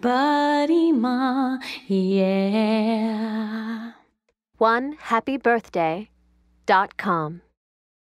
buddy ma, yeah. 1HappyBirthday.com